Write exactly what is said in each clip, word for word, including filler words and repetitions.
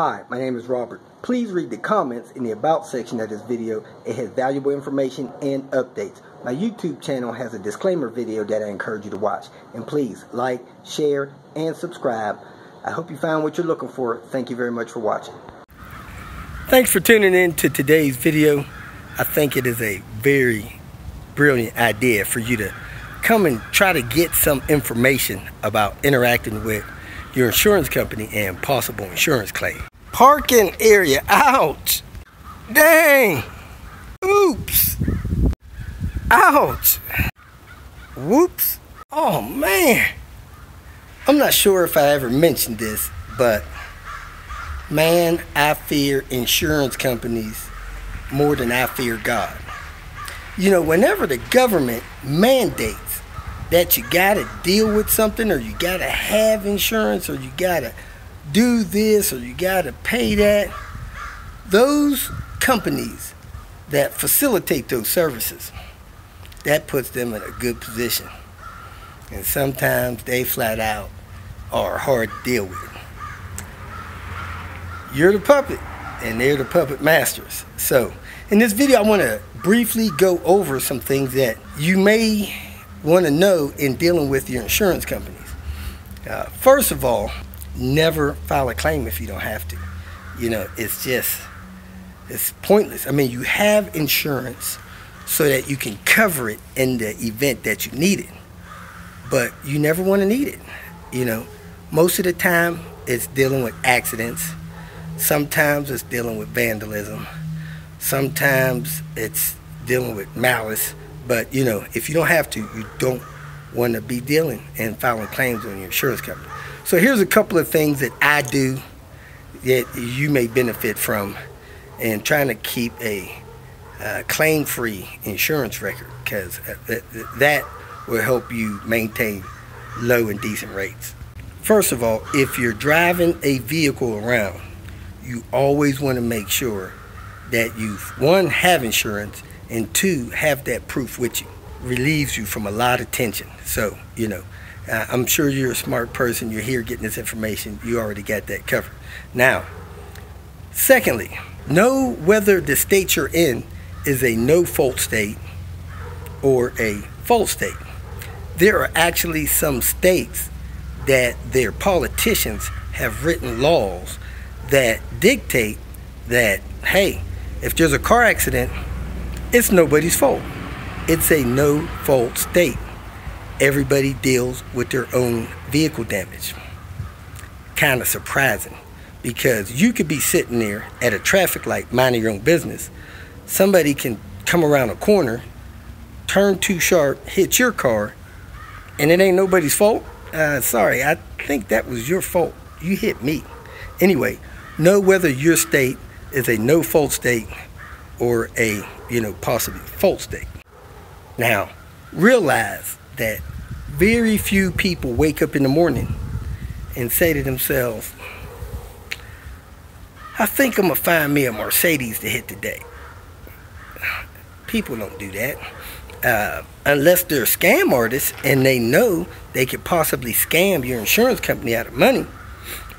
Hi, my name is Robert. Please read the comments in the About section of this video. It has valuable information and updates. My YouTube channel has a disclaimer video that I encourage you to watch. And please like, share, and subscribe. I hope you found what you're looking for. Thank you very much for watching. Thanks for tuning in to today's video. I think it is a very brilliant idea for you to come and try to get some information about interacting with your insurance company and possible insurance claim. Parking area, ouch! Dang! Oops! Ouch! Whoops! Oh man! I'm not sure if I ever mentioned this, but man, I fear insurance companies more than I fear God. You know, whenever the government mandates that you gotta deal with something, or you gotta have insurance, or you gotta do this, or you gotta pay that, those companies that facilitate those services, that puts them in a good position. And sometimes they flat out are hard to deal with. You're the puppet, and they're the puppet masters. So in this video, I want to briefly go over some things that you may want to know in dealing with your insurance companies. Uh, first of all, never file a claim if you don't have to. You know, it's just, it's pointless. I mean, you have insurance so that you can cover it in the event that you need it, but you never want to need it. You know, most of the time it's dealing with accidents. Sometimes it's dealing with vandalism. Sometimes it's dealing with malice. But, you know, if you don't have to, you don't want to be dealing and filing claims on your insurance company. So here's a couple of things that I do that you may benefit from in trying to keep a uh, claim-free insurance record, because that will help you maintain low and decent rates. First of all, if you're driving a vehicle around, you always want to make sure that you, one, have insurance, and two, have that proof with you. Relieves you from a lot of tension. So, you know, uh, I'm sure you're a smart person. You're here getting this information. You already got that covered. Now, secondly, know whether the state you're in is a no-fault state or a fault state. There are actually some states that their politicians have written laws that dictate that, hey, if there's a car accident, it's nobody's fault. It's a no-fault state. Everybody deals with their own vehicle damage. Kind of surprising, because you could be sitting there at a traffic light minding your own business. Somebody can come around a corner, turn too sharp, hit your car, and it ain't nobody's fault. Uh, sorry, I think that was your fault. You hit me. Anyway, know whether your state is a no-fault state or a, you know, possibly fault state. Now, realize that very few people wake up in the morning and say to themselves, I think I'm gonna find me a Mercedes to hit today. People don't do that. Uh, unless they're scam artists and they know they could possibly scam your insurance company out of money,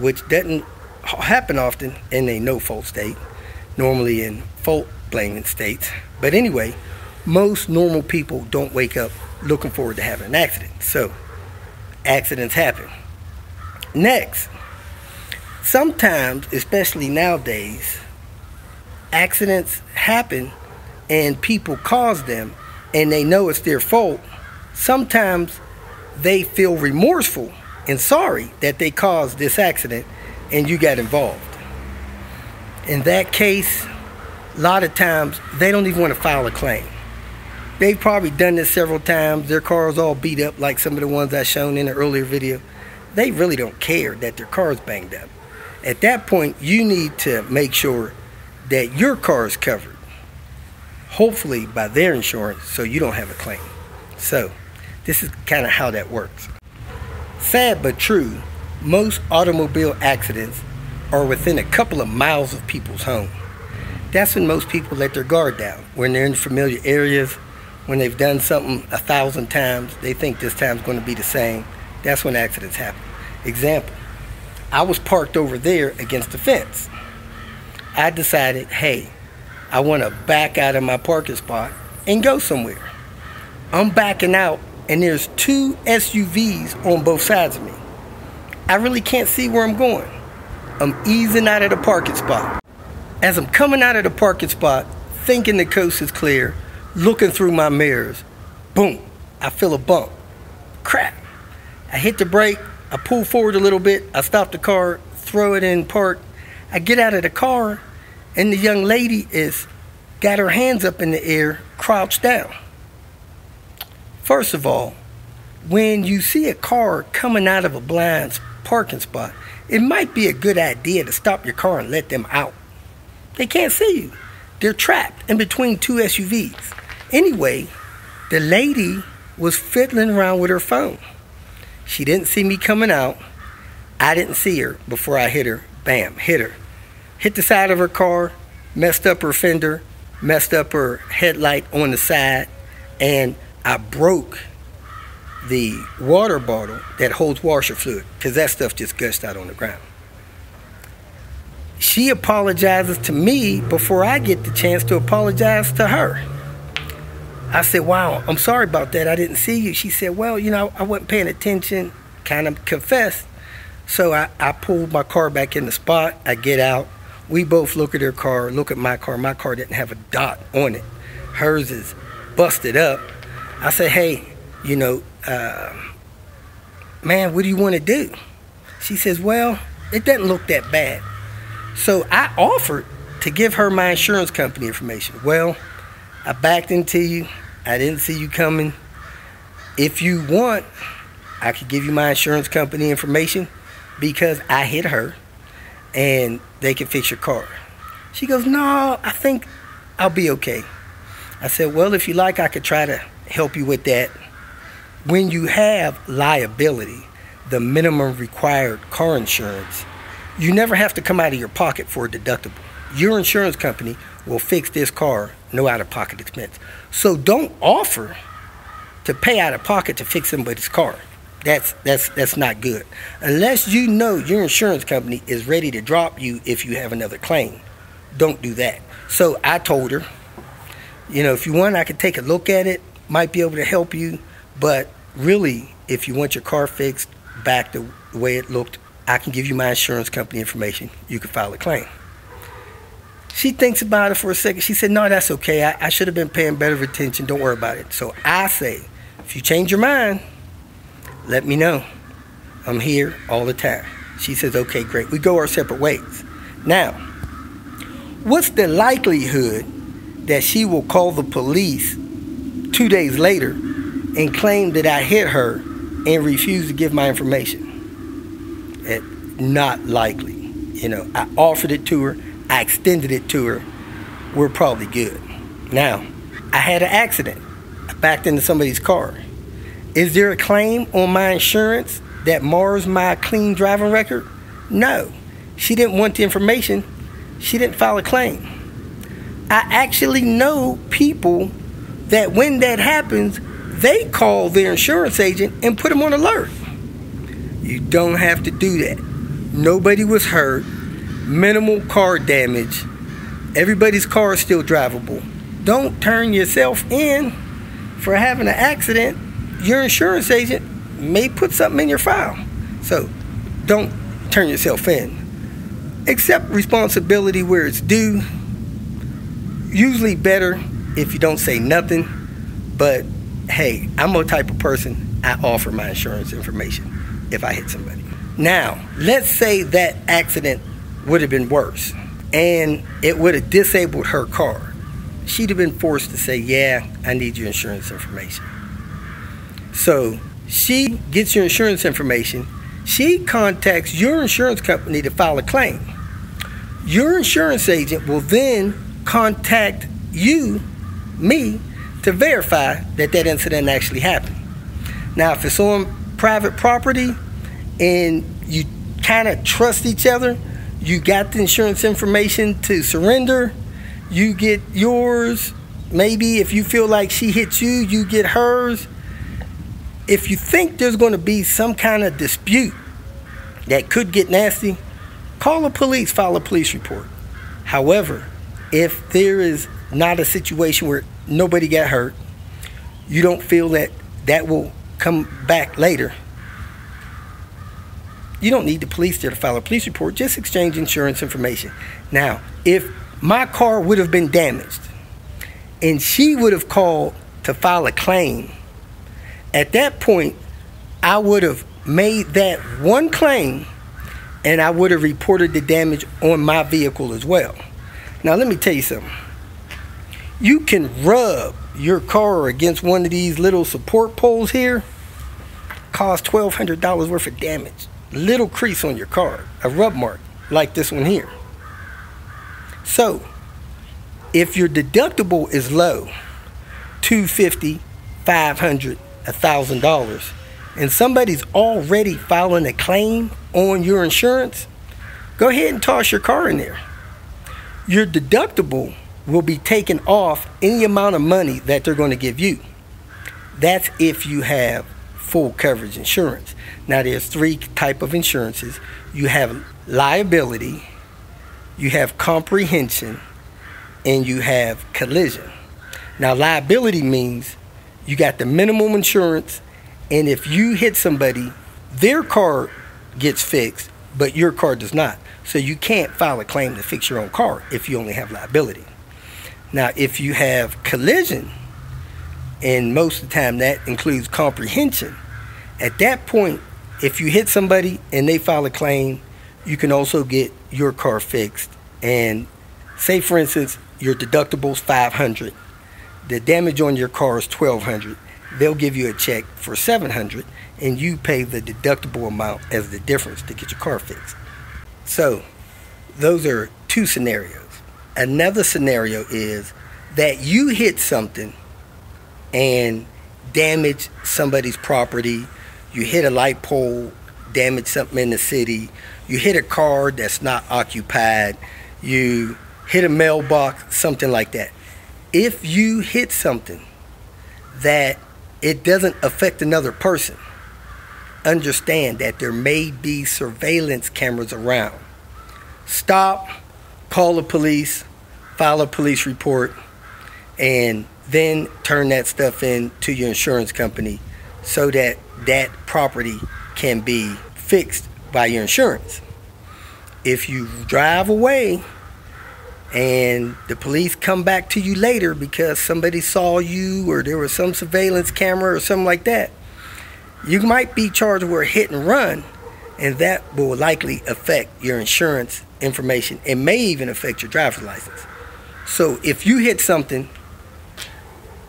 which doesn't happen often in a no-fault state, normally in fault blaming states. But anyway, most normal people don't wake up looking forward to having an accident. So accidents happen. Next, sometimes, especially nowadays, accidents happen and people cause them and they know it's their fault. Sometimes they feel remorseful and sorry that they caused this accident and you got involved. In that case, a lot of times, they don't even want to file a claim. They've probably done this several times. Their car's all beat up like some of the ones I shown in the earlier video. They really don't care that their car's banged up. At that point, you need to make sure that your car is covered, hopefully by their insurance, so you don't have a claim. So this is kind of how that works. Sad but true, most automobile accidents are within a couple of miles of people's home. That's when most people let their guard down. When they're in familiar areas, when they've done something a thousand times, they think this time's going to be the same. That's when accidents happen. Example, I was parked over there against the fence. I decided, hey, I want to back out of my parking spot and go somewhere. I'm backing out, and there's two S U Vs on both sides of me. I really can't see where I'm going. I'm easing out of the parking spot. As I'm coming out of the parking spot, thinking the coast is clear, looking through my mirrors, boom, I feel a bump. Crap. I hit the brake, I pull forward a little bit, I stop the car, throw it in park. I get out of the car, and the young lady is got her hands up in the air, crouched down. First of all, when you see a car coming out of a blind parking spot, it might be a good idea to stop your car and let them out. They can't see you. They're trapped in between two S U Vs. Anyway, the lady was fiddling around with her phone. She didn't see me coming out. I didn't see her before I hit her. Bam, hit her. Hit the side of her car, messed up her fender, messed up her headlight on the side, and I broke the water bottle that holds washer fluid because that stuff just gushed out on the ground. She apologizes to me before I get the chance to apologize to her. I said, wow, I'm sorry about that. I didn't see you. She said, well, you know, I wasn't paying attention, kind of confessed. So I, I pulled my car back in the spot. I get out. We both look at her car, look at my car. My car didn't have a dot on it. Hers is busted up. I said, hey, you know, uh, man, what do you want to do? She says, well, it doesn't look that bad. So I offered to give her my insurance company information. Well, I backed into you. I didn't see you coming. If you want, I could give you my insurance company information because I hit her and they can fix your car. She goes, no, I think I'll be okay. I said, well, if you like, I could try to help you with that. When you have liability, the minimum required car insurance, you never have to come out of your pocket for a deductible. Your insurance company will fix this car, no out-of-pocket expense. So don't offer to pay out-of-pocket to fix somebody's car. That's, that's, that's not good. Unless you know your insurance company is ready to drop you if you have another claim, don't do that. So I told her, you know, if you want, I could take a look at it, might be able to help you, but really, if you want your car fixed back the way it looked, I can give you my insurance company information. You can file a claim. She thinks about it for a second. She said, no, that's okay. I, I should have been paying better attention. Don't worry about it. So I say, if you change your mind, let me know. I'm here all the time. She says, okay, great. We go our separate ways. Now, what's the likelihood that she will call the police two days later and claim that I hit her and refuse to give my information? It, not likely. You know, I offered it to her, I extended it to her, we're probably good. Now, I had an accident, I backed into somebody's car. Is there a claim on my insurance that mars my clean driving record? No. She didn't want the information, she didn't file a claim. I actually know people that when that happens, they call their insurance agent and put them on alert. You don't have to do that. Nobody was hurt. Minimal car damage. Everybody's car is still drivable. Don't turn yourself in for having an accident. Your insurance agent may put something in your file. So don't turn yourself in. Accept responsibility where it's due. Usually better if you don't say nothing. But hey, I'm a type of person, I offer my insurance information if I hit somebody. Now, let's say that accident would have been worse and it would have disabled her car. She'd have been forced to say, yeah, I need your insurance information. So she gets your insurance information. She contacts your insurance company to file a claim. Your insurance agent will then contact you, me, to verify that that incident actually happened. Now, if it's on private property and you kind of trust each other, you got the insurance information to surrender, you get yours. Maybe if you feel like she hit you, you get hers. If you think there's going to be some kind of dispute, that could get nasty, call the police, file a police report. However, if there is not a situation where nobody got hurt, you don't feel that that will come back later, you don't need the police there to file a police report. Just exchange insurance information. Now, if my car would have been damaged and she would have called to file a claim, at that point, I would have made that one claim and I would have reported the damage on my vehicle as well. Now, let me tell you something. You can rub your car against one of these little support poles here, cause twelve hundred dollars worth of damage. Little crease on your car, a rub mark like this one here. So, if your deductible is low, two hundred fifty dollars, five hundred dollars, one thousand dollars, and somebody's already filing a claim on your insurance, go ahead and toss your car in there. Your deductible will be taken off any amount of money that they're going to give you. That's if you have full coverage insurance. Now, there's three type of insurances. You have liability, you have comprehension, and you have collision. Now, liability means you got the minimum insurance, and if you hit somebody, their car gets fixed, but your car does not. So you can't file a claim to fix your own car if you only have liability. Now, if you have collision, and most of the time that includes comprehension, at that point, if you hit somebody and they file a claim, you can also get your car fixed. And say, for instance, your deductible is five hundred dollars. The damage on your car is twelve hundred dollars. They'll give you a check for seven hundred dollars, and you pay the deductible amount as the difference to get your car fixed. So those are two scenarios. Another scenario is that you hit something and damage somebody's property. You hit a light pole, damage something in the city. You hit a car that's not occupied. You hit a mailbox, something like that. If you hit something that it doesn't affect another person, understand that there may be surveillance cameras around. Stop, call the police, file a police report, and then turn that stuff in to your insurance company so that that property can be fixed by your insurance. If you drive away and the police come back to you later because somebody saw you or there was some surveillance camera or something like that, you might be charged with a hit and run, and that will likely affect your insurance information. It may even affect your driver's license. So if you hit something,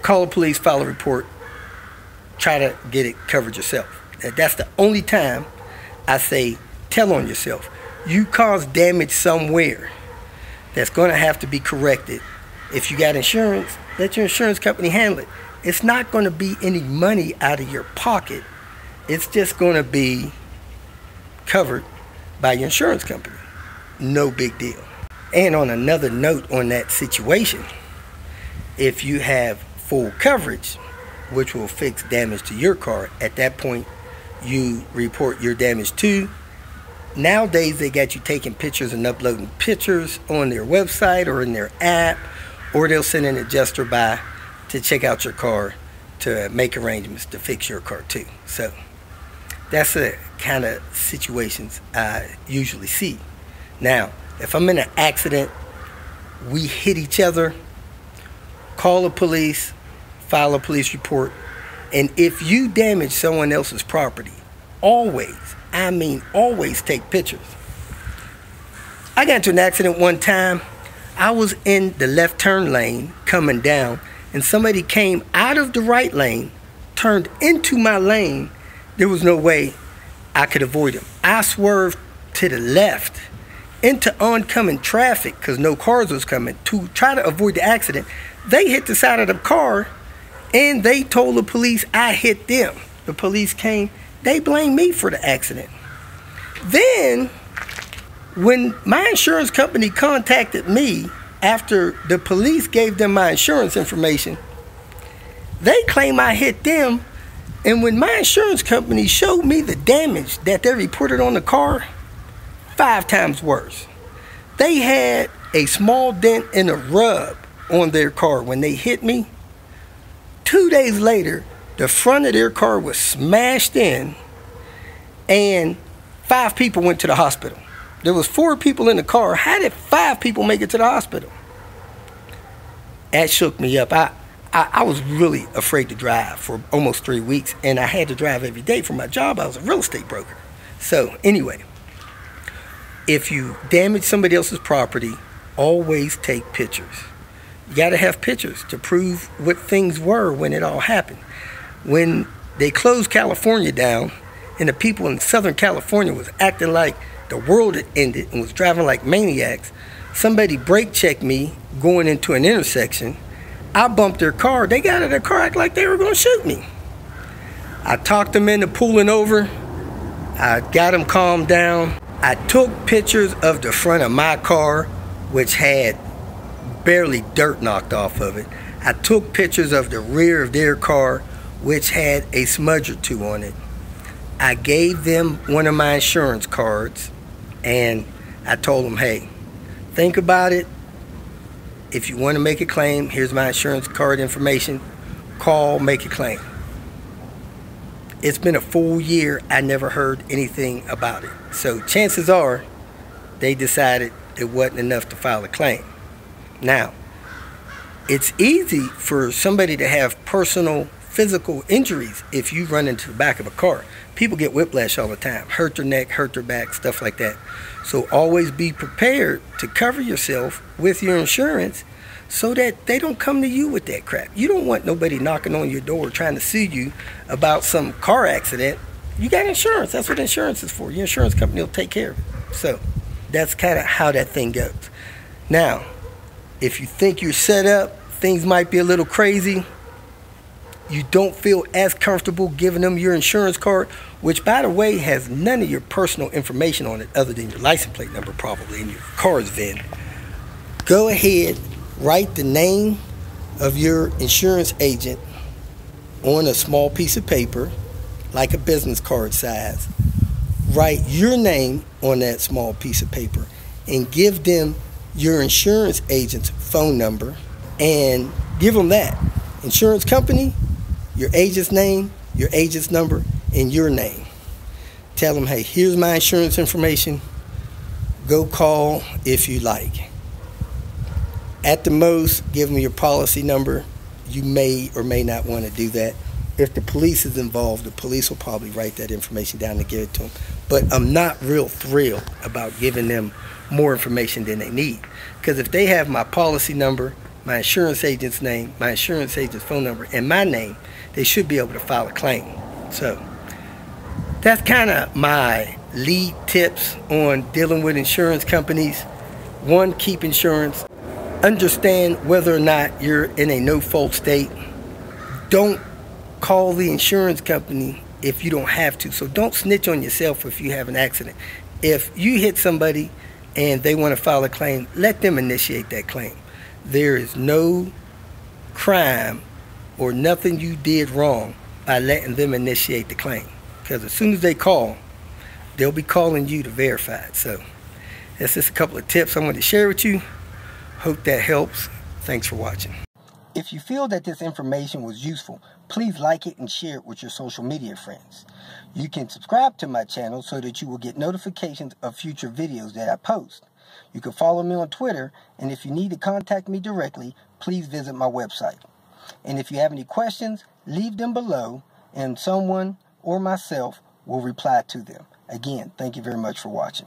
call the police, file a report, try to get it covered yourself. That's the only time I say tell on yourself. You cause damage somewhere that's going to have to be corrected. If you got insurance, let your insurance company handle it. It's not going to be any money out of your pocket. It's just going to be covered by your insurance company. No big deal. And on another note on that situation, if you have full coverage, which will fix damage to your car, at that point you report your damage to. Nowadays they got you taking pictures and uploading pictures on their website or in their app, or they'll send an adjuster by to check out your car to make arrangements to fix your car too. So that's the kind of situations I usually see. Now, if I'm in an accident, we hit each other, call the police, file a police report, and if you damage someone else's property, always, I mean always, take pictures. I got into an accident one time. I was in the left turn lane coming down, and somebody came out of the right lane, turned into my lane. There was no way I could avoid him. I swerved to the left into oncoming traffic because no cars was coming to try to avoid the accident. They hit the side of the car, and they told the police I hit them. The police came. They blamed me for the accident. Then, when my insurance company contacted me after the police gave them my insurance information, they claim I hit them, And when my insurance company showed me the damage that they reported on the car, five times worse. They had a small dent and a rub on their car when they hit me. Two days later, the front of their car was smashed in and five people went to the hospital. There was four people in the car. How did five people make it to the hospital? That shook me up. I, I, I was really afraid to drive for almost three weeks, and I had to drive every day for my job. I was a real estate broker. So anyway, if you damage somebody else's property, always take pictures. You got to have pictures to prove what things were when it all happened. When they closed California down and the people in Southern California was acting like the world had ended and was driving like maniacs, somebody brake checked me going into an intersection. I bumped their car. They got out of their car acting like they were going to shoot me. I talked them into pulling over. I got them calmed down. I took pictures of the front of my car, which had barely dirt knocked off of it. I took pictures of the rear of their car, which had a smudge or two on it. I gave them one of my insurance cards, and I told them, hey, think about it. If you want to make a claim, here's my insurance card information. Call, make a claim. It's been a full year. I never heard anything about it. So chances are they decided it wasn't enough to file a claim. Now, it's easy for somebody to have personal physical injuries if you run into the back of a car. People get whiplash all the time, hurt their neck, hurt their back, stuff like that. So always be prepared to cover yourself with your insurance so that they don't come to you with that crap. You don't want nobody knocking on your door trying to sue you about some car accident. You got insurance. That's what insurance is for. Your insurance company will take care of it. So that's kind of how that thing goes. Now, if you think you're set up, things might be a little crazy, you don't feel as comfortable giving them your insurance card, which, by the way, has none of your personal information on it other than your license plate number probably and your car's V I N. Go ahead, write the name of your insurance agent on a small piece of paper, like a business card size. Write your name on that small piece of paper and give them your insurance agent's phone number and give them that. Insurance company, your agent's name, your agent's number, and your name. Tell them, hey, here's my insurance information. Go call if you like. At the most, give them your policy number. You may or may not want to do that. If the police is involved, the police will probably write that information down and give it to them. But I'm not real thrilled about giving them more information than they need. Because if they have my policy number, my insurance agent's name, my insurance agent's phone number, and my name, they should be able to file a claim. So that's kind of my lead tips on dealing with insurance companies. One, keep insurance. Understand whether or not you're in a no-fault state. Don't call the insurance company if you don't have to. So don't snitch on yourself if you have an accident. If you hit somebody and they want to file a claim, let them initiate that claim. There is no crime or nothing you did wrong by letting them initiate the claim. Because as soon as they call, they'll be calling you to verify it. So that's just a couple of tips I wanted to share with you. Hope that helps. Thanks for watching. If you feel that this information was useful, please like it and share it with your social media friends. You can subscribe to my channel so that you will get notifications of future videos that I post. You can follow me on Twitter, and if you need to contact me directly, please visit my website. And if you have any questions, leave them below, and someone or myself will reply to them. Again, thank you very much for watching.